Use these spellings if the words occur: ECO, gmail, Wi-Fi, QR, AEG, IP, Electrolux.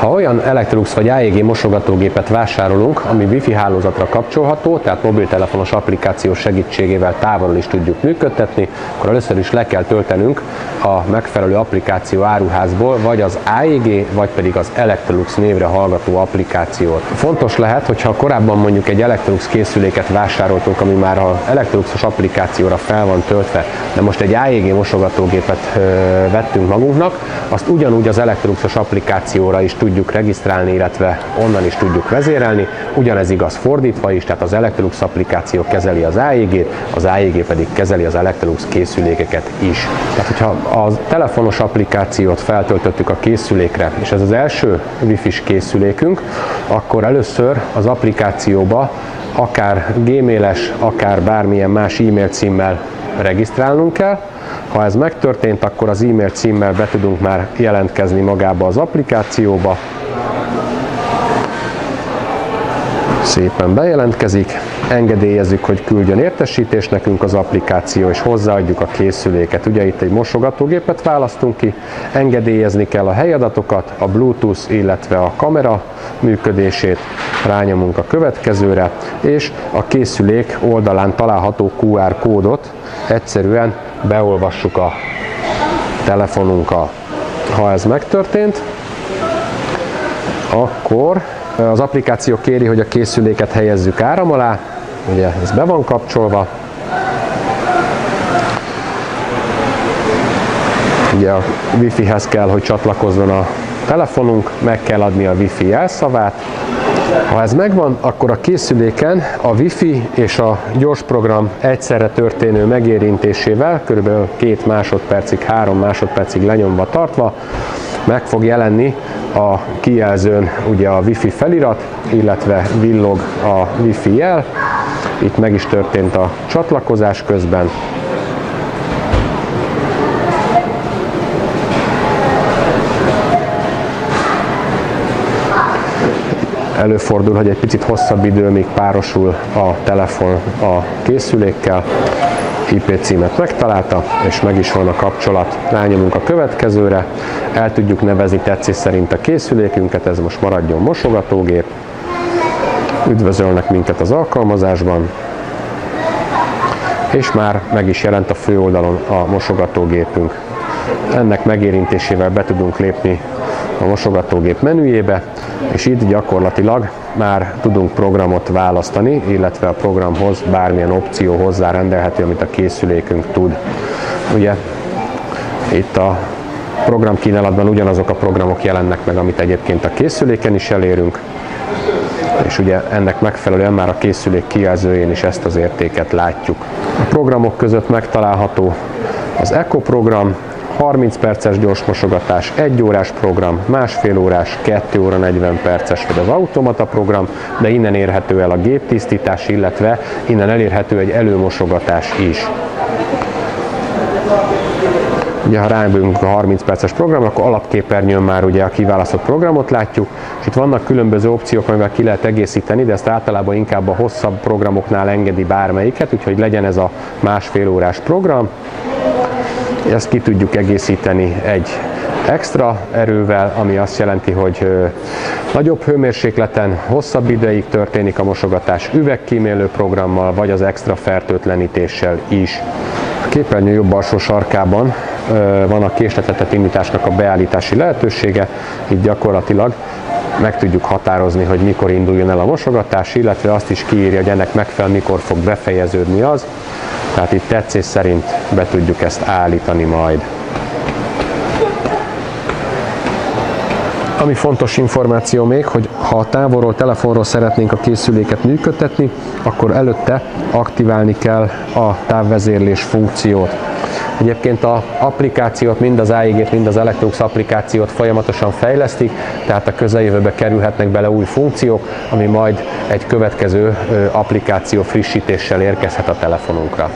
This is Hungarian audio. Ha olyan Electrolux vagy AEG mosogatógépet vásárolunk, ami Wi-Fi hálózatra kapcsolható, tehát mobiltelefonos applikáció segítségével távolról is tudjuk működtetni, akkor először is le kell töltenünk a megfelelő applikáció áruházból, vagy az AEG, vagy pedig az Electrolux névre hallgató applikációt. Fontos lehet, hogyha korábban mondjuk egy Electrolux készüléket vásároltunk, ami már az Electroluxos applikációra fel van töltve, de most egy AEG mosogatógépet vettünk magunknak, azt ugyanúgy az Electroluxos applikációra is tudjuk regisztrálni, illetve onnan is tudjuk vezérelni. Ugyanez igaz fordítva is, tehát az Electrolux applikáció kezeli az AEG-t, az AEG pedig kezeli az Electrolux készülékeket is. Tehát, hogyha a telefonos applikációt feltöltöttük a készülékre, és ez az első Wi-Fi-s készülékünk, akkor először az applikációba akár gmail-es, akár bármilyen más e-mail címmel regisztrálnunk kell. Ha ez megtörtént, akkor az e-mail címmel be tudunk már jelentkezni magába az applikációba. Szépen bejelentkezik, engedélyezzük, hogy küldjön értesítést nekünk az applikáció, és hozzáadjuk a készüléket. Ugye itt egy mosogatógépet választunk ki, engedélyezni kell a helyadatokat, a Bluetooth, illetve a kamera működését, rányomunk a következőre, és a készülék oldalán található QR kódot egyszerűen beolvassuk a telefonunkkal. Ha ez megtörtént, akkor az applikáció kéri, hogy a készüléket helyezzük áram alá, ugye ez be van kapcsolva. Ugye a Wi-Fi-hez kell, hogy csatlakozzon a telefonunk, meg kell adni a Wi-Fi jelszavát. Ha ez megvan, akkor a készüléken a Wi-Fi és a gyorsprogram egyszerre történő megérintésével, kb. 2 másodpercig, 3 másodpercig lenyomva tartva, meg fog jelenni a kijelzőn ugye a Wi-Fi felirat, illetve villog a Wi-Fi jel. Itt meg is történt a csatlakozás közben. Előfordul, hogy egy picit hosszabb idő, míg párosul a telefon a készülékkel. IP címet megtalálta, és meg is van a kapcsolat. Rányomunk a következőre, el tudjuk nevezni tetszés szerint a készülékünket, ez most maradjon mosogatógép. Üdvözölnek minket az alkalmazásban, és már meg is jelent a főoldalon a mosogatógépünk. Ennek megérintésével be tudunk lépni a mosogatógép menüjébe, és itt gyakorlatilag már tudunk programot választani, illetve a programhoz bármilyen opció hozzárendelhető, amit a készülékünk tud. Ugye itt a programkínálatban ugyanazok a programok jelennek meg, amit egyébként a készüléken is elérünk, és ugye ennek megfelelően már a készülék kijelzőjén is ezt az értéket látjuk. A programok között megtalálható az ECO program, 30 perces gyors mosogatás, 1 órás program, másfél órás, 2 óra 40 perces vagy az automata program, de innen érhető el a géptisztítás, illetve innen elérhető egy előmosogatás is. Ugye, ha rámegyünk a 30 perces programra, akkor alapképernyőn már ugye a kiválasztott programot látjuk, és itt vannak különböző opciók, amivel ki lehet egészíteni, de ezt általában inkább a hosszabb programoknál engedi bármelyiket, úgyhogy legyen ez a másfél órás program. Ezt ki tudjuk egészíteni egy extra erővel, ami azt jelenti, hogy nagyobb hőmérsékleten, hosszabb ideig történik a mosogatás üvegkímélő programmal, vagy az extra fertőtlenítéssel is. A képernyő jobb alsó sarkában van a késletetett indításnak a beállítási lehetősége, itt gyakorlatilag meg tudjuk határozni, hogy mikor induljon el a mosogatás, illetve azt is kiírja, hogy ennek megfelelően mikor fog befejeződni az. Tehát itt tetszés szerint be tudjuk ezt állítani majd. Ami fontos információ még, hogy ha távolról, telefonról szeretnénk a készüléket működtetni, akkor előtte aktiválni kell a távvezérlés funkciót. Egyébként az applikációt, mind az AEG-t, mind az Electrolux applikációt folyamatosan fejlesztik, tehát a közeljövőbe kerülhetnek bele új funkciók, ami majd egy következő applikáció frissítéssel érkezhet a telefonunkra.